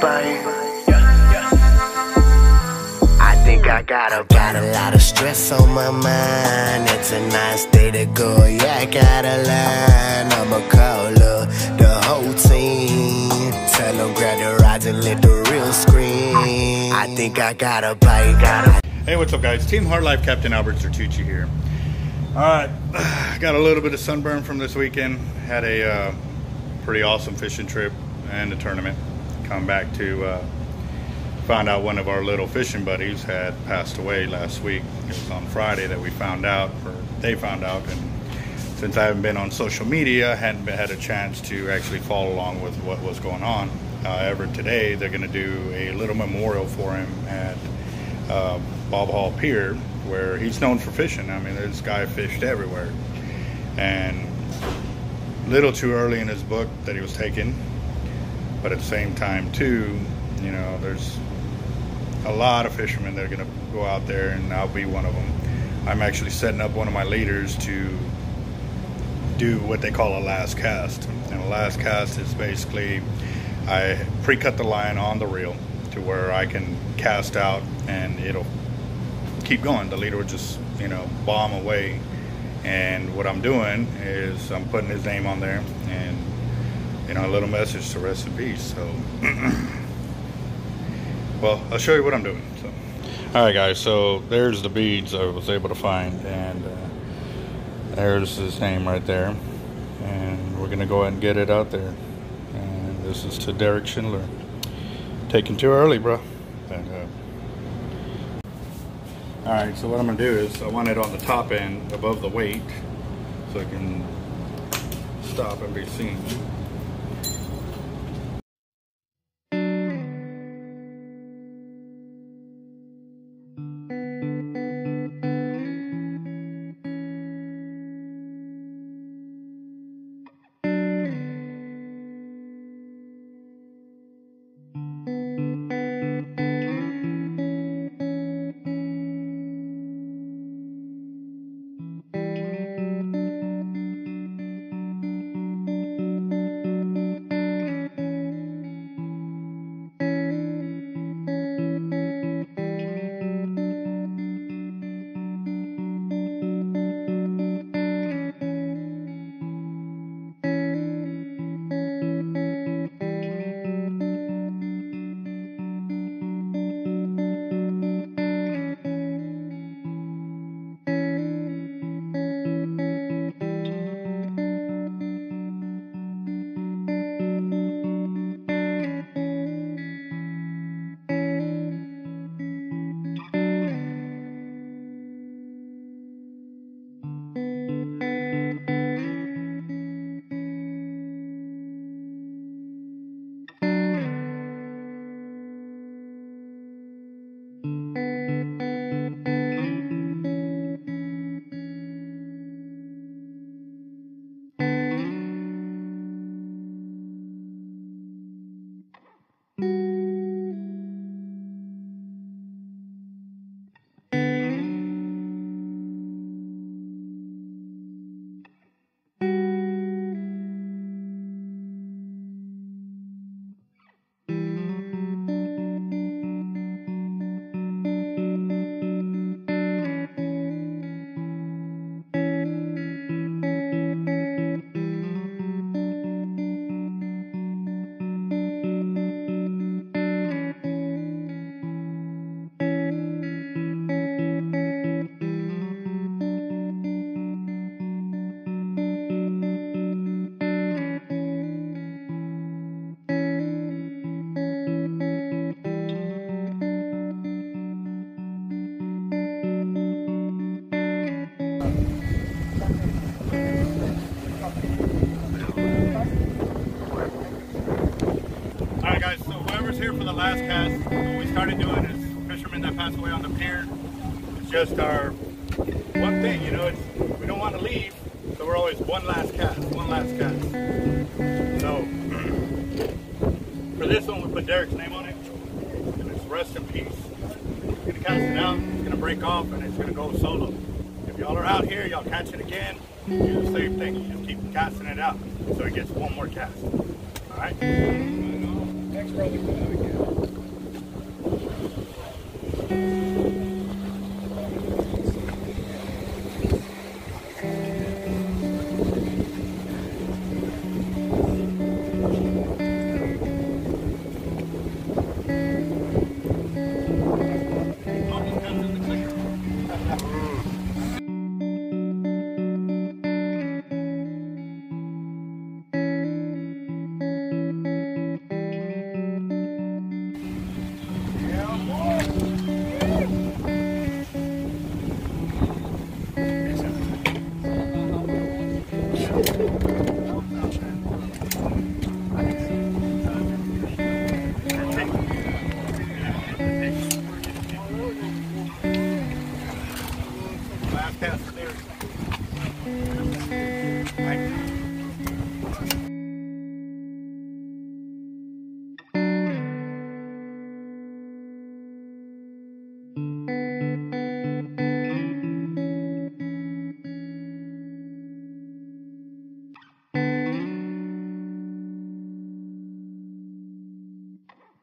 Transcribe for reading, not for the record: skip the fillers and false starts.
body. I think I got a lot of stress on my mind. It's a nice day to go, yeah, I got a line. I'ma call up the whole team, tell them grab the rides and let the real scream. I think I got a bite, Hey, what's up guys? Team Hard Life Captain Albert Zertucci here. Alright, got a little bit of sunburn from this weekend. Had a pretty awesome fishing trip and a tournament. Come back to find out one of our little fishing buddies had passed away last week. It was on Friday that we found out, or they found out. And since I haven't been on social media, I hadn't had a chance to actually follow along with what was going on. However, today they're going to do a little memorial for him at Bob Hall Pier, where he's known for fishing. I mean, this guy fished everywhere, and a little too early in his book that he was taken, but at the same time too, you know, there's a lot of fishermen that are going to go out there, and I'll be one of them. I'm actually setting up one of my leaders to do what they call a last cast, and a last cast is basically I pre-cut the line on the reel to where I can cast out and it'll keep going. The leader would just, you know, bomb away. And what I'm doing is I'm putting his name on there and, you know, a little message to rest in peace. So well, I'll show you what I'm doing. So all right guys, so there's the beads I was able to find, and there's his name right there, and we're gonna go ahead and get it out there. And this is to Derek Schindler. Taken too early, bro. And, all right, so what I'm gonna do is I want it on the top end above the weight so it can stop and be seen. Last cast, what we started doing is fishermen that passed away on the pier. It's just our one thing, you know, it's, we don't want to leave, so we're always one last cast, one last cast. So, for this one, we put Derek's name on it, and it's rest in peace. It's going to cast it out, it's going to break off, and it's going to go solo. If y'all are out here, y'all catch it again, do the same thing, you just keep casting it out, so it gets one more cast. Alright? That's right. Last pass clear.